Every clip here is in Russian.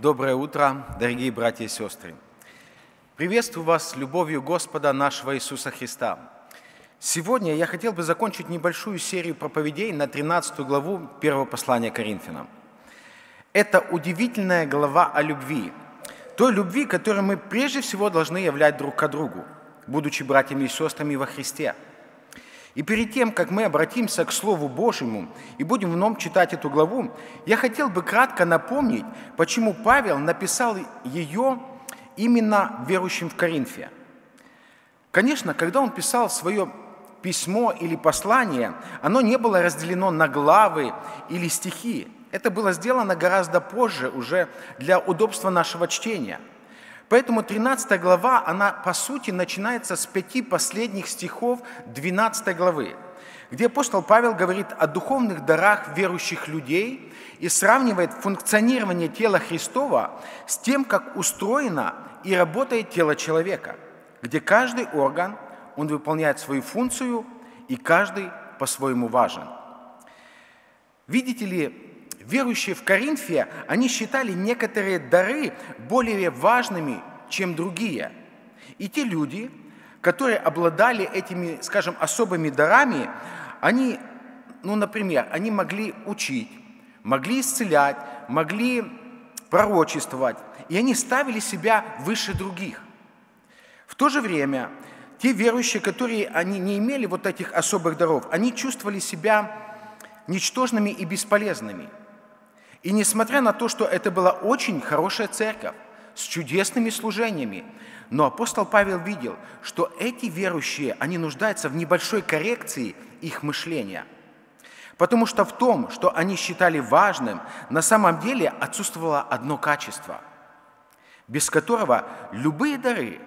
Доброе утро, дорогие братья и сестры! Приветствую вас с любовью Господа нашего Иисуса Христа. Сегодня я хотел бы закончить небольшую серию проповедей на 13 главу 1 послания Коринфянам. Это удивительная глава о любви, той любви, которую мы прежде всего должны являть друг к другу, будучи братьями и сестрами во Христе. И перед тем, как мы обратимся к Слову Божьему и будем в нем читать эту главу, я хотел бы кратко напомнить, почему Павел написал ее именно верующим в Коринфе. Конечно, когда он писал свое письмо или послание, оно не было разделено на главы или стихи. Это было сделано гораздо позже, уже для удобства нашего чтения. Поэтому 13 глава, она по сути начинается с 5 последних стихов 12 главы, где апостол Павел говорит о духовных дарах верующих людей и сравнивает функционирование тела Христова с тем, как устроено и работает тело человека, где каждый орган, он выполняет свою функцию, и каждый по-своему важен. Видите ли, верующие в Коринфе, они считали некоторые дары более важными, чем другие. И те люди, которые обладали этими, скажем, особыми дарами, они, например, они могли учить, могли исцелять, могли пророчествовать, и они ставили себя выше других. В то же время те верующие, которые они не имели вот этих особых даров, они чувствовали себя ничтожными и бесполезными. И несмотря на то, что это была очень хорошая церковь, с чудесными служениями, но апостол Павел видел, что эти верующие, они нуждаются в небольшой коррекции их мышления. Потому что в том, что они считали важным, на самом деле отсутствовало одно качество, без которого любые дары,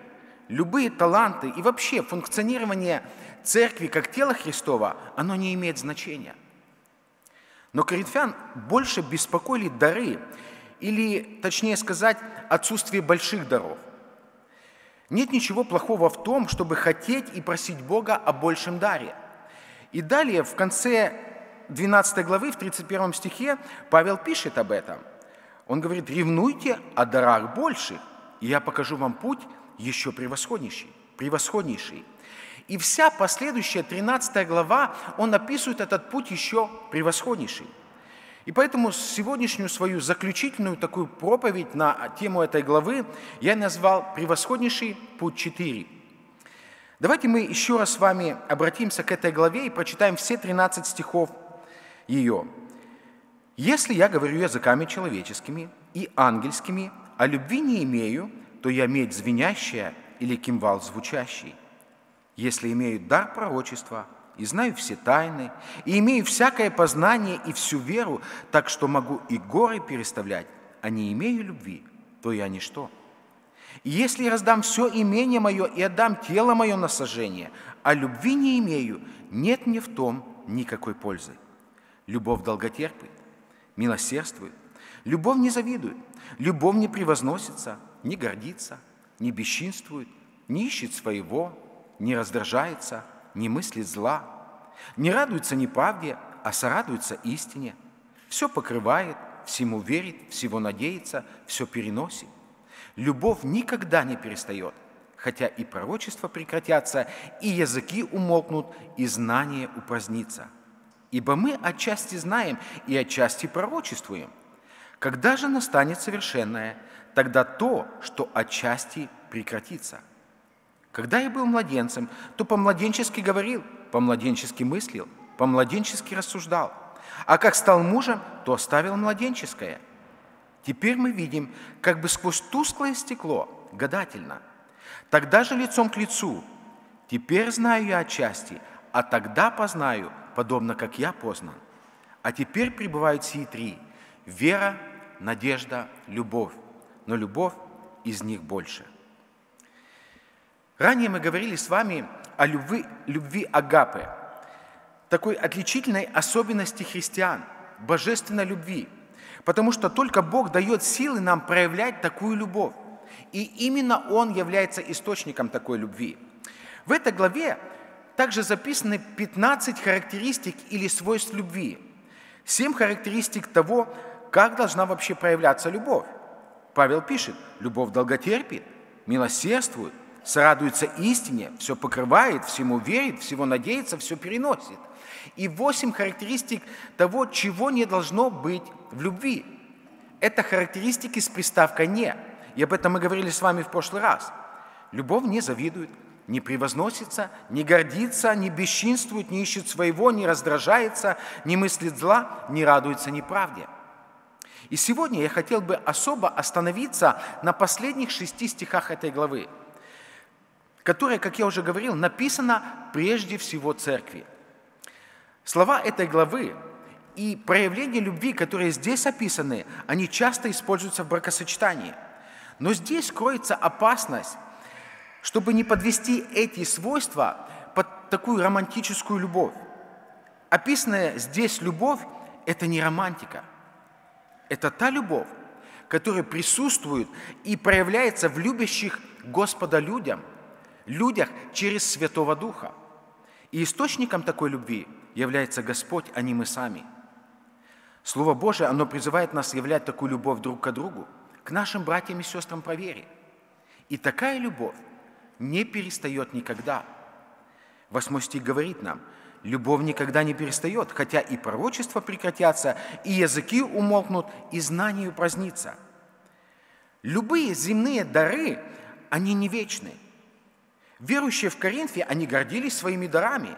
любые таланты и вообще функционирование церкви как тела Христова, оно не имеет значения. Но коринфян больше беспокоили дары, или, точнее сказать, отсутствие больших даров. Нет ничего плохого в том, чтобы хотеть и просить Бога о большем даре. И далее, в конце 12 главы, в 31 стихе, Павел пишет об этом. Он говорит: «Ревнуйте о дарах больших, и я покажу вам путь еще превосходнейший». И вся последующая 13 глава, он описывает этот путь еще превосходнейший. И поэтому сегодняшнюю свою заключительную такую проповедь на тему этой главы я назвал «Превосходнейший путь 4». Давайте мы еще раз с вами обратимся к этой главе и прочитаем все 13 стихов ее. «Если я говорю языками человеческими и ангельскими, а любви не имею, то я медь звенящая или кимвал звучащий. Если имею дар пророчества, и знаю все тайны, и имею всякое познание и всю веру, так что могу и горы переставлять, а не имею любви, то я ничто. И если я раздам все имение мое и отдам тело мое на сожжение, а любви не имею, нет мне в том никакой пользы. Любовь долготерпит, милосердствует, любовь не завидует, любовь не превозносится, не гордится, не бесчинствует, не ищет своего, не раздражается, не мыслит зла, не радуется неправде, а сорадуется истине, все покрывает, всему верит, всего надеется, все переносит. Любовь никогда не перестает, хотя и пророчества прекратятся, и языки умолкнут, и знание упразднится. Ибо мы отчасти знаем и отчасти пророчествуем. Когда же настанет совершенное, тогда то, что отчасти прекратится. Когда я был младенцем, то по-младенчески говорил, по-младенчески мыслил, по-младенчески рассуждал. А как стал мужем, то оставил младенческое. Теперь мы видим, как бы сквозь тусклое стекло, гадательно. Тогда же лицом к лицу. Теперь знаю я отчасти, а тогда познаю, подобно как я познан. А теперь пребывают сии три – вера, надежда, любовь. Но любовь из них больше». Ранее мы говорили с вами о любви агапе, такой отличительной особенности христиан, божественной любви, потому что только Бог дает силы нам проявлять такую любовь, и именно Он является источником такой любви. В этой главе также записаны 15 характеристик или свойств любви, 7 характеристик того, как должна вообще проявляться любовь. Павел пишет: любовь долготерпит, милосердствует, сорадуется истине, все покрывает, всему верит, всего надеется, все переносит. И 8 характеристик того, чего не должно быть в любви. Это характеристики с приставкой «не». И об этом мы говорили с вами в прошлый раз. Любовь не завидует, не превозносится, не гордится, не бесчинствует, не ищет своего, не раздражается, не мыслит зла, не радуется неправде. И сегодня я хотел бы особо остановиться на последних 6 стихах этой главы, которая, как я уже говорил, написана прежде всего церкви. Слова этой главы и проявления любви, которые здесь описаны, они часто используются в бракосочетании. Но здесь кроется опасность, чтобы не подвести эти свойства под такую романтическую любовь. Описанная здесь любовь – это не романтика. Это та любовь, которая присутствует и проявляется в любящих Господа людях через Святого Духа. И источником такой любви является Господь, а не мы сами. Слово Божие, оно призывает нас являть такую любовь друг к другу, к нашим братьям и сестрам по вере. И такая любовь не перестает никогда. 8 стих говорит нам: «Любовь никогда не перестает, хотя и пророчества прекратятся, и языки умолкнут, и знание упразднится». Любые земные дары, они не вечны. Верующие в Коринфе, они гордились своими дарами,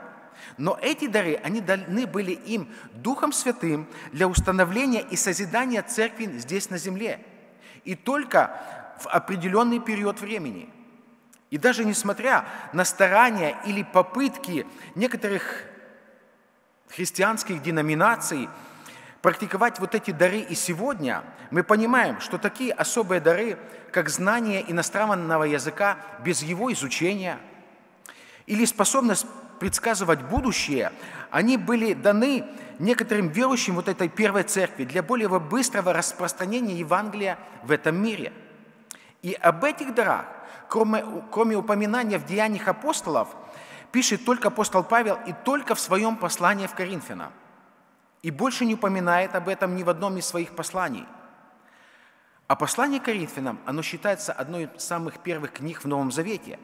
но эти дары, они даны были им Духом Святым для установления и созидания церкви здесь на земле, и только в определенный период времени. И даже несмотря на старания или попытки некоторых христианских деноминаций практиковать вот эти дары и сегодня, мы понимаем, что такие особые дары, как знание иностранного языка без его изучения или способность предсказывать будущее, они были даны некоторым верующим вот этой первой церкви для более быстрого распространения Евангелия в этом мире. И об этих дарах, кроме упоминания в Деяниях апостолов, пишет только апостол Павел и только в своем послании в Коринфянам. И больше не упоминает об этом ни в одном из своих посланий. А послание к Коринфянам, оно считается одной из самых первых книг в Новом Завете.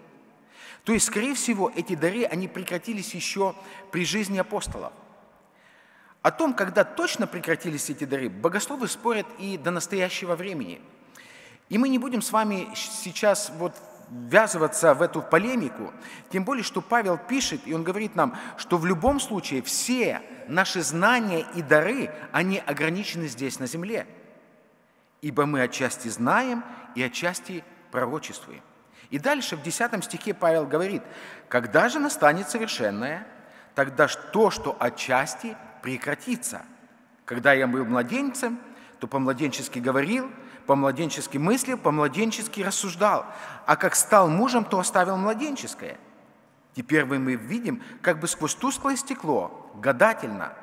То есть, скорее всего, эти дары, они прекратились еще при жизни апостолов. О том, когда точно прекратились эти дары, богословы спорят и до настоящего времени. И мы не будем с вами сейчас ввязываться в эту полемику, тем более, что Павел пишет, и он говорит нам, что в любом случае все наши знания и дары, они ограничены здесь на земле, ибо мы отчасти знаем и отчасти пророчествуем. И дальше в 10 стихе Павел говорит: «Когда же настанет совершенное, тогда то, что отчасти, прекратится. Когда я был младенцем, то по-младенчески говорил, по-младенчески мыслил, по-младенчески рассуждал. А как стал мужем, то оставил младенческое. Теперь мы видим, как бы сквозь тусклое стекло, гадательно.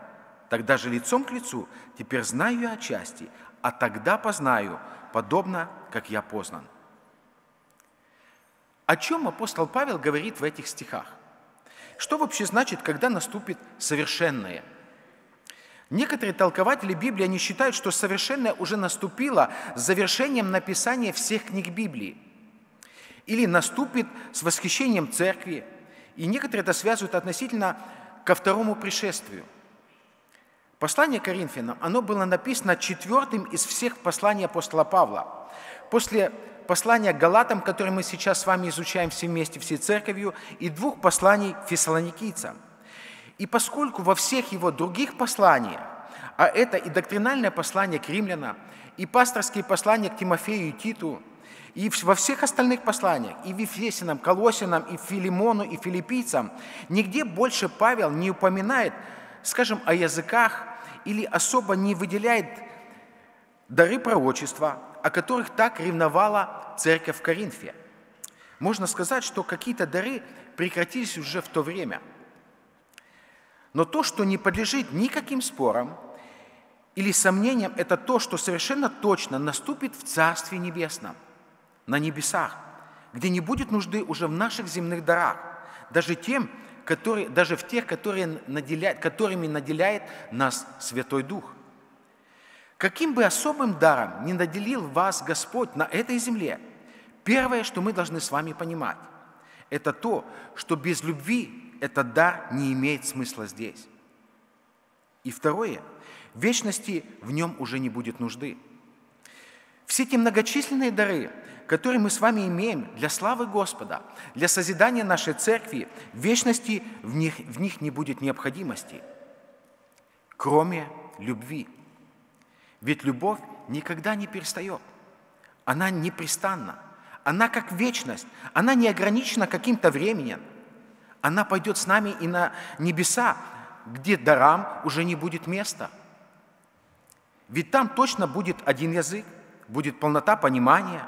Тогда же лицом к лицу, теперь знаю я отчасти, а тогда познаю, подобно, как я познан». О чем апостол Павел говорит в этих стихах? Что вообще значит, когда наступит совершенное? Некоторые толкователи Библии, они считают, что совершенное уже наступило с завершением написания всех книг Библии. Или наступит с восхищением церкви. И некоторые это связывают относительно ко второму пришествию. Послание к Коринфянам, оно было написано 4-м из всех посланий апостола Павла. После послания к Галатам, которое мы сейчас с вами изучаем все вместе, всей церковью, и 2 посланий к фессалоникийцам. И поскольку во всех его других посланиях, а это и доктринальное послание к римлянам, и пасторские послания к Тимофею и Титу, и во всех остальных посланиях, и в Ефесянам, Колоссянам, и Филимону, и Филиппийцам, нигде больше Павел не упоминает, скажем, о языках или особо не выделяет дары пророчества, о которых так ревновала церковь в Коринфе. Можно сказать, что какие-то дары прекратились уже в то время. Но то, что не подлежит никаким спорам или сомнениям, это то, что совершенно точно наступит в Царстве Небесном, на небесах, где не будет нужды уже в наших земных дарах, даже в тех, которыми наделяет нас Святой Дух. Каким бы особым даром ни наделил вас Господь на этой земле, первое, что мы должны с вами понимать, это то, что без любви этот дар не имеет смысла здесь. И второе, в вечности в нем уже не будет нужды. Все те многочисленные дары, которые мы с вами имеем для славы Господа, для созидания нашей церкви, в вечности в них не будет необходимости, кроме любви. Ведь любовь никогда не перестает, она непрестанна, она как вечность, она не ограничена каким-то временем, она пойдет с нами и на небеса, где дарам уже не будет места. Ведь там точно будет один язык, будет полнота понимания,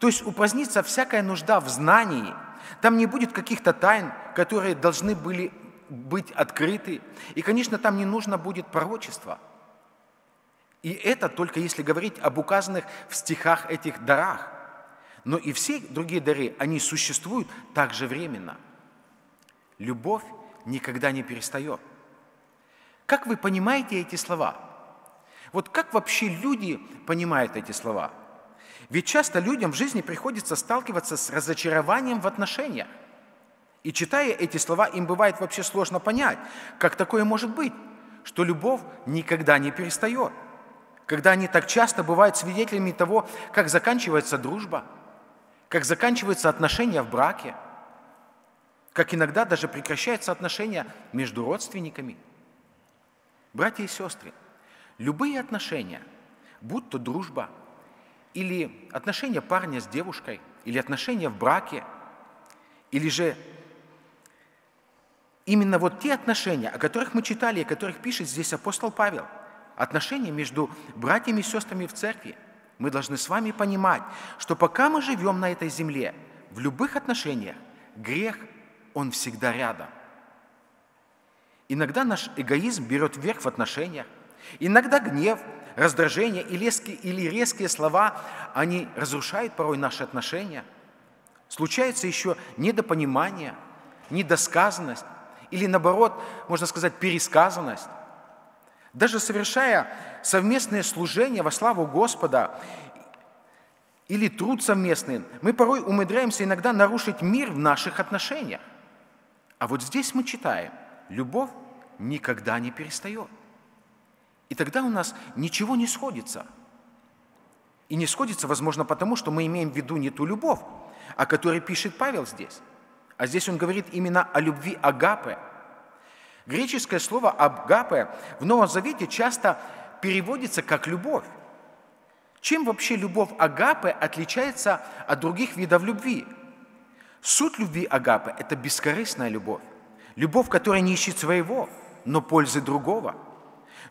то есть упразднится всякая нужда в знании, там не будет каких-то тайн, которые должны были быть открыты, и, конечно, там не нужно будет пророчества. И это только если говорить об указанных в стихах этих дарах. Но и все другие дары, они существуют также временно. Любовь никогда не перестает. Как вы понимаете эти слова? Вот как вообще люди понимают эти слова? Ведь часто людям в жизни приходится сталкиваться с разочарованием в отношениях. И читая эти слова, им бывает вообще сложно понять, как такое может быть, что любовь никогда не перестает, когда они так часто бывают свидетелями того, как заканчивается дружба, как заканчиваются отношения в браке, как иногда даже прекращаются отношения между родственниками. Братья и сестры, любые отношения, будь то дружба, или отношения парня с девушкой, или отношения в браке, или же именно вот те отношения, о которых мы читали, о которых пишет здесь апостол Павел, отношения между братьями и сестрами в церкви, мы должны с вами понимать, что пока мы живем на этой земле, в любых отношениях грех, он всегда рядом. Иногда наш эгоизм берет верх в отношениях, иногда гнев, раздражение или резкие слова, они разрушают порой наши отношения. Случается еще недопонимание, недосказанность или, наоборот, можно сказать, пересказанность. Даже совершая совместное служение во славу Господа или труд совместный, мы порой умудряемся иногда нарушить мир в наших отношениях. А вот здесь мы читаем, любовь никогда не перестает. И тогда у нас ничего не сходится. И не сходится, возможно, потому, что мы имеем в виду не ту любовь, о которой пишет Павел здесь. А здесь он говорит именно о любви агапе. Греческое слово «агапе» в Новом Завете часто переводится как «любовь». Чем вообще любовь агапе отличается от других видов любви? Суть любви агапе – это бескорыстная любовь. Любовь, которая не ищет своего, но пользы другого.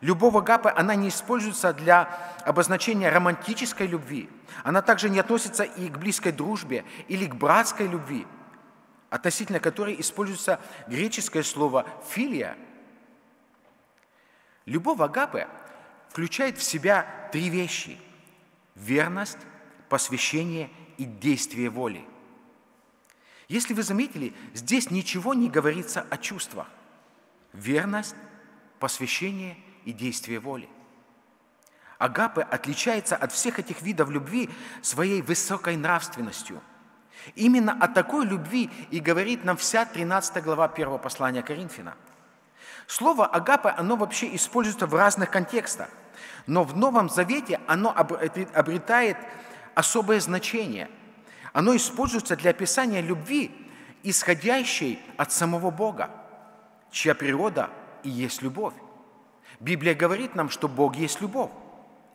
Любовь агапе, она не используется для обозначения романтической любви. Она также не относится и к близкой дружбе, или к братской любви, относительно которой используется греческое слово «филия». Любовь агапе включает в себя три вещи – верность, посвящение и действие воли. Если вы заметили, здесь ничего не говорится о чувствах. Верность, посвящение и действие воли. Агапе отличается от всех этих видов любви своей высокой нравственностью. Именно о такой любви и говорит нам вся 13 глава 1 послания Коринфянам. Слово «агапе» оно вообще используется в разных контекстах, но в Новом Завете оно обретает особое значение. Оно используется для описания любви, исходящей от самого Бога, чья природа и есть любовь. Библия говорит нам, что Бог есть любовь.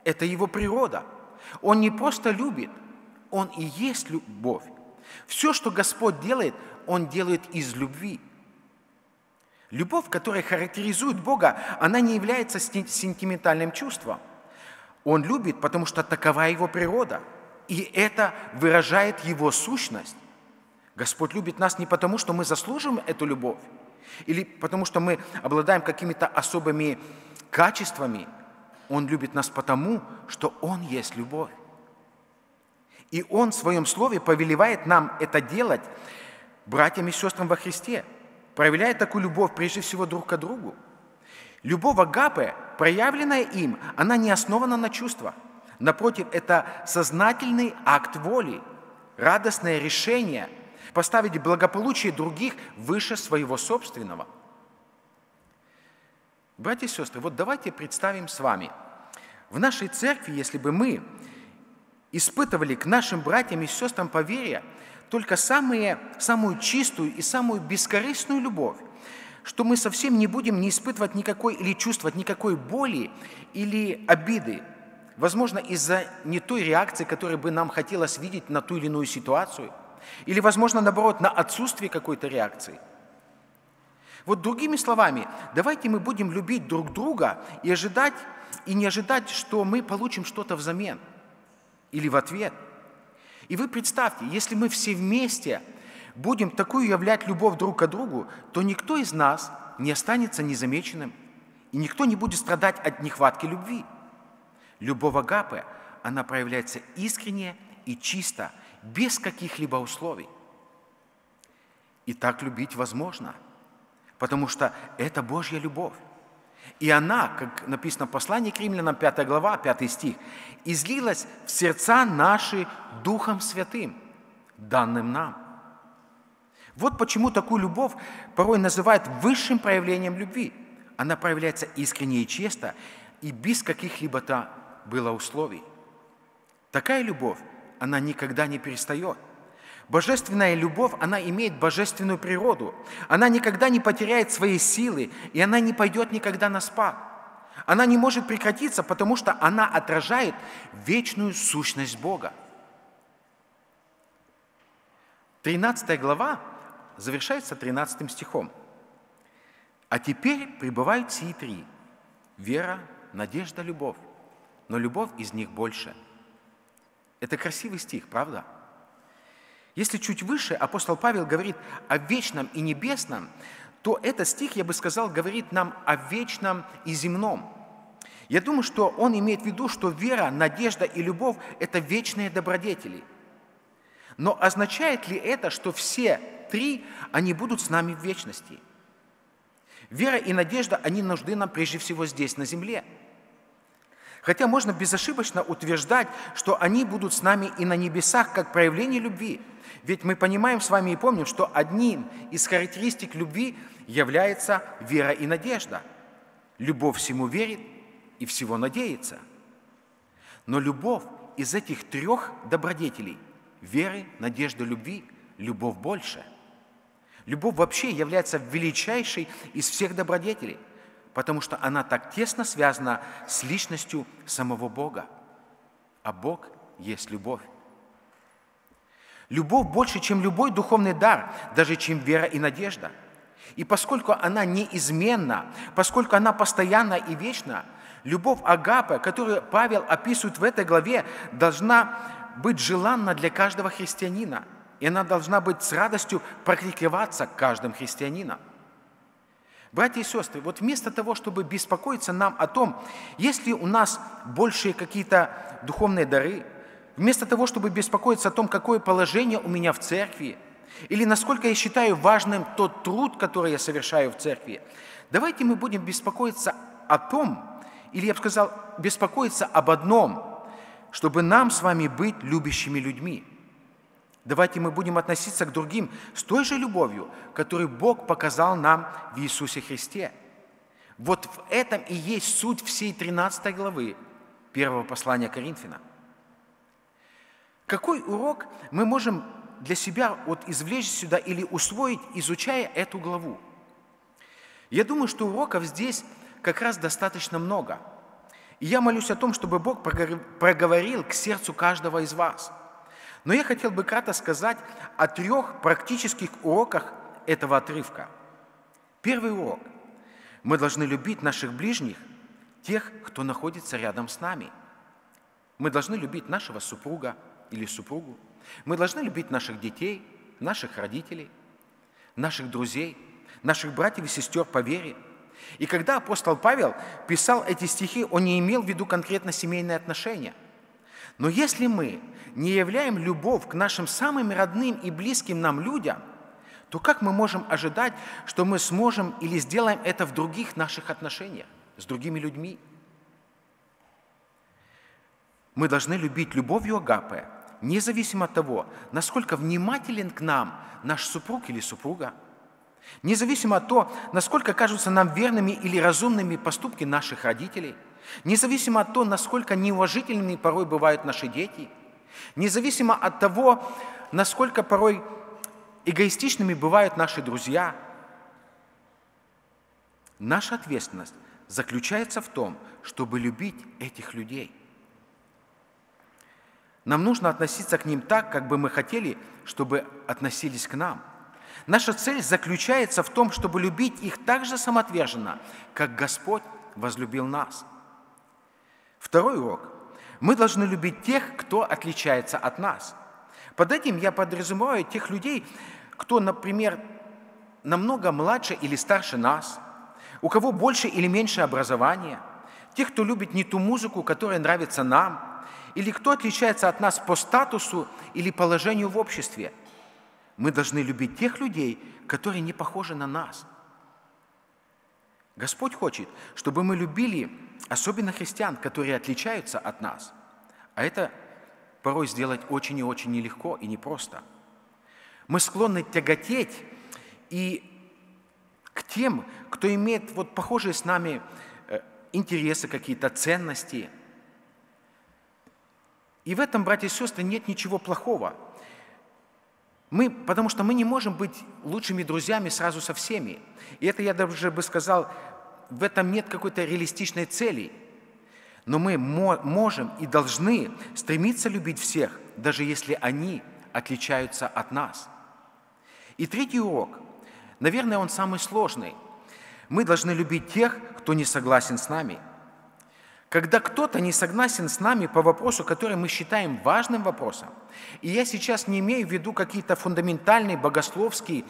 Это Его природа. Он не просто любит, Он и есть любовь. Все, что Господь делает, Он делает из любви. Любовь, которая характеризует Бога, она не является сентиментальным чувством. Он любит, потому что такова Его природа, и это выражает Его сущность. Господь любит нас не потому, что мы заслуживаем эту любовь, или потому, что мы обладаем какими-то особыми качествами. Он любит нас потому, что Он есть любовь. И Он в Своем Слове повелевает нам это делать, братьям и сестрам во Христе, проявляя такую любовь прежде всего друг к другу. Любовь агапе проявленная им, она не основана на чувствах. Напротив, это сознательный акт воли, радостное решение поставить благополучие других выше своего собственного. Братья и сестры, вот давайте представим с вами, в нашей церкви, если бы мы испытывали к нашим братьям и сестрам по вере только самую чистую и самую бескорыстную любовь, что мы совсем не будем не испытывать никакой или чувствовать никакой боли или обиды, возможно, из-за не той реакции, которую бы нам хотелось видеть на ту или иную ситуацию, или, возможно, наоборот, на отсутствие какой-то реакции. Вот другими словами, давайте мы будем любить друг друга и не ожидать, что мы получим что-то взамен или в ответ. И вы представьте, если мы все вместе будем такую являть любовь друг к другу, то никто из нас не останется незамеченным, и никто не будет страдать от нехватки любви. Любовь агапе, она проявляется искренне и чисто, без каких-либо условий. И так любить возможно, потому что это Божья любовь. И она, как написано в послании к Римлянам, 5 глава, 5 стих, «излилась в сердца наши Духом Святым, данным нам». Вот почему такую любовь порой называют высшим проявлением любви. Она проявляется искренне и честно, и без каких-либо было условий. Такая любовь, она никогда не перестает. Божественная любовь, она имеет божественную природу. Она никогда не потеряет своей силы, и она не пойдет никогда на спад. Она не может прекратиться, потому что она отражает вечную сущность Бога. 13 глава завершается 13 стихом. «А теперь пребывают сии три – вера, надежда, любовь, но любовь из них больше». Это красивый стих, правда? Если чуть выше апостол Павел говорит о вечном и небесном, то этот стих, я бы сказал, говорит нам о вечном и земном. Я думаю, что он имеет в виду, что вера, надежда и любовь – это вечные добродетели. Но означает ли это, что все три, они будут с нами в вечности? Вера и надежда, они нужны нам прежде всего здесь, на земле. Хотя можно безошибочно утверждать, что они будут с нами и на небесах, как проявление любви. Ведь мы понимаем с вами и помним, что одним из характеристик любви является вера и надежда. Любовь всему верит и всего надеется. Но любовь из этих трех добродетелей – веры, надежды, любви – любовь больше. Любовь вообще является величайшей из всех добродетелей, потому что она так тесно связана с личностью самого Бога. А Бог есть любовь. Любовь больше, чем любой духовный дар, даже чем вера и надежда. И поскольку она неизменна, поскольку она постоянна и вечна, любовь агапе, которую Павел описывает в этой главе, должна быть желанна для каждого христианина. И она должна быть с радостью прикрываться каждым христианином. Братья и сестры, вот вместо того, чтобы беспокоиться нам о том, есть ли у нас большие какие-то духовные дары, вместо того, чтобы беспокоиться о том, какое положение у меня в церкви, или насколько я считаю важным тот труд, который я совершаю в церкви, давайте мы будем беспокоиться о том, или я бы сказал, беспокоиться об одном, чтобы нам с вами быть любящими людьми. Давайте мы будем относиться к другим с той же любовью, которую Бог показал нам в Иисусе Христе. Вот в этом и есть суть всей 13 главы первого послания Коринфянам. Какой урок мы можем для себя извлечь сюда или усвоить, изучая эту главу? Я думаю, что уроков здесь как раз достаточно много. И я молюсь о том, чтобы Бог проговорил к сердцу каждого из вас. Но я хотел бы кратко сказать о трех практических уроках этого отрывка. Первый урок. Мы должны любить наших ближних, тех, кто находится рядом с нами. Мы должны любить нашего супруга или супругу. Мы должны любить наших детей, наших родителей, наших друзей, наших братьев и сестер по вере. И когда апостол Павел писал эти стихи, он не имел в виду конкретно семейные отношения. Но если мы не являем любовь к нашим самым родным и близким нам людям, то как мы можем ожидать, что мы сможем или сделаем это в других наших отношениях с другими людьми, Мы должны любить любовью агапе, независимо от того, насколько внимателен к нам наш супруг или супруга, независимо от того, насколько кажутся нам верными или разумными поступки наших родителей, независимо от того, насколько неуважительными порой бывают наши дети, независимо от того, насколько порой эгоистичными бывают наши друзья. Наша ответственность заключается в том, чтобы любить этих людей. Нам нужно относиться к ним так, как бы мы хотели, чтобы относились к нам. Наша цель заключается в том, чтобы любить их так же самоотверженно, как Господь возлюбил нас. Второй урок. Мы должны любить тех, кто отличается от нас. Под этим я подразумеваю тех людей, кто, например, намного младше или старше нас, у кого больше или меньше образования, тех, кто любит не ту музыку, которая нравится нам, или кто отличается от нас по статусу или положению в обществе. Мы должны любить тех людей, которые не похожи на нас. Господь хочет, чтобы мы любили особенно христиан, которые отличаются от нас. А это порой сделать очень и очень нелегко и непросто. Мы склонны тяготеть и к тем, кто имеет вот похожие с нами интересы, какие-то ценности. И в этом, братья и сестры, нет ничего плохого. Потому что мы не можем быть лучшими друзьями сразу со всеми. И это, я даже бы сказал, в этом нет какой-то реалистичной цели. Но мы можем и должны стремиться любить всех, даже если они отличаются от нас. И третий урок, наверное, он самый сложный. Мы должны любить тех, кто не согласен с нами. Когда кто-то не согласен с нами по вопросу, который мы считаем важным вопросом, и я сейчас не имею в виду какие-то фундаментальные богословские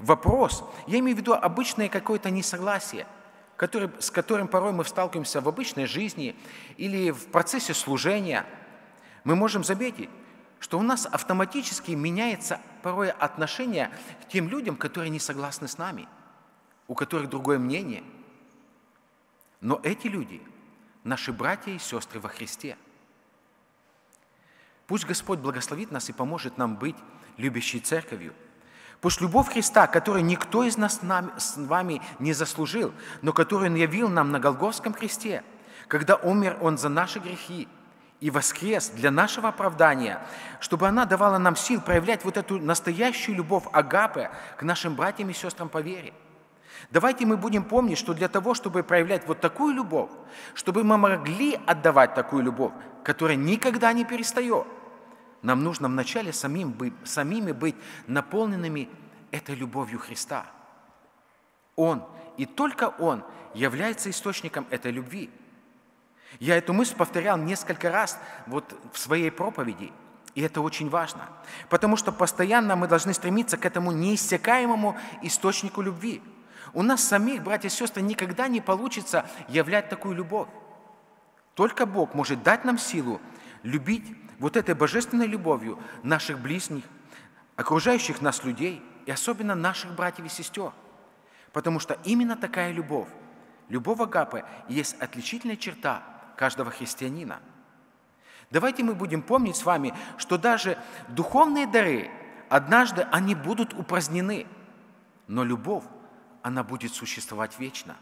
вопросы, я имею в виду обычное какое-то несогласие, с которым порой мы сталкиваемся в обычной жизни или в процессе служения, мы можем заметить, что у нас автоматически меняется порой отношение к тем людям, которые не согласны с нами, у которых другое мнение. Но эти люди – наши братья и сестры во Христе. Пусть Господь благословит нас и поможет нам быть любящей церковью. Пусть любовь Христа, которую никто из нас с вами не заслужил, но которую Он явил нам на Голгофском кресте, когда умер Он за наши грехи и воскрес для нашего оправдания, чтобы она давала нам сил проявлять вот эту настоящую любовь агапе к нашим братьям и сестрам по вере. Давайте мы будем помнить, что для того, чтобы проявлять вот такую любовь, чтобы мы могли отдавать такую любовь, которая никогда не перестает, нам нужно вначале самими быть наполненными этой любовью Христа. Он, и только Он, является источником этой любви. Я эту мысль повторял несколько раз вот в своей проповеди. И это очень важно, потому что постоянно мы должны стремиться к этому неиссякаемому источнику любви. У нас самих, братья и сестры, никогда не получится являть такую любовь. Только Бог может дать нам силу любить вот этой божественной любовью наших ближних, окружающих нас людей и особенно наших братьев и сестер. Потому что именно такая любовь, любовь агапе, есть отличительная черта каждого христианина. Давайте мы будем помнить с вами, что даже духовные дары однажды они будут упразднены, но любовь, она будет существовать вечно.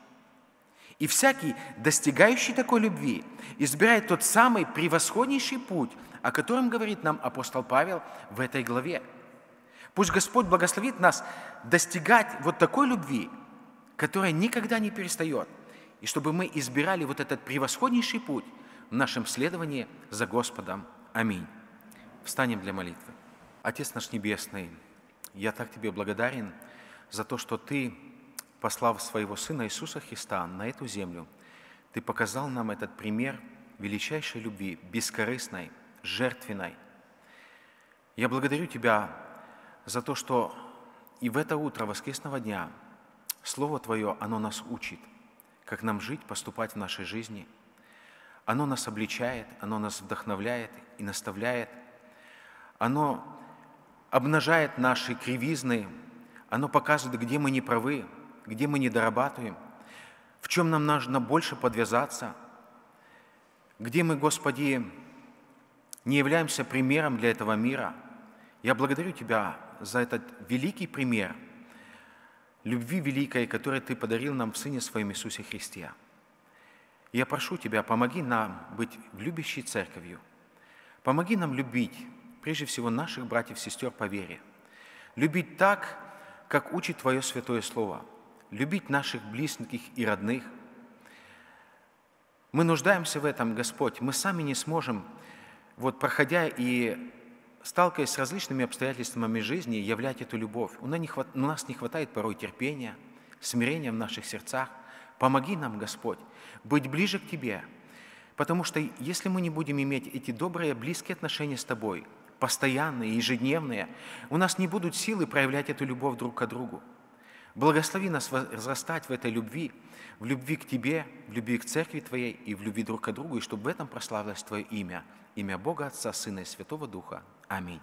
И всякий, достигающий такой любви, избирает тот самый превосходнейший путь, о котором говорит нам апостол Павел в этой главе. Пусть Господь благословит нас достигать вот такой любви, которая никогда не перестает, и чтобы мы избирали вот этот превосходнейший путь в нашем следовании за Господом. Аминь. Встанем для молитвы. Отец наш Небесный, я так Тебе благодарен за то, что Ты, послав Своего Сына Иисуса Христа на эту землю, Ты показал нам этот пример величайшей любви, бескорыстной, жертвенной. Я благодарю Тебя за то, что и в это утро воскресного дня Слово Твое, оно нас учит, как нам жить, поступать в нашей жизни. Оно нас обличает, оно нас вдохновляет и наставляет. Оно обнажает наши кривизны, оно показывает, где мы не правы, где мы не дорабатываем, в чем нам нужно больше подвязаться, где мы, Господи, не являемся примером для этого мира. Я благодарю Тебя за этот великий пример любви великой, которую Ты подарил нам в Сыне Своем Иисусе Христе. Я прошу Тебя, помоги нам быть любящей церковью. Помоги нам любить, прежде всего, наших братьев и сестер по вере. Любить так, как учит Твое Святое Слово. Любить наших близких и родных. Мы нуждаемся в этом, Господь. Мы сами не сможем, проходя и сталкиваясь с различными обстоятельствами жизни, являть эту любовь. У нас не хватает порой терпения, смирения в наших сердцах. Помоги нам, Господь, быть ближе к Тебе, потому что если мы не будем иметь эти добрые, близкие отношения с Тобой, постоянные, ежедневные, у нас не будут силы проявлять эту любовь друг к другу. Благослови нас возрастать в этой любви, в любви к Тебе, в любви к Церкви Твоей и в любви друг к другу, и чтобы в этом прославилось Твое имя, имя Бога, Отца, Сына и Святого Духа. Аминь.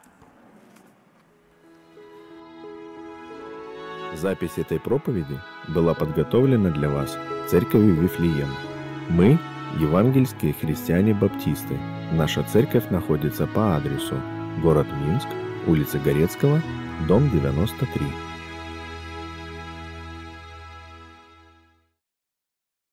Запись этой проповеди была подготовлена для вас в церкви Вифлеем. Мы – евангельские христиане-баптисты. Наша церковь находится по адресу: город Минск, улица Горецкого, дом 93.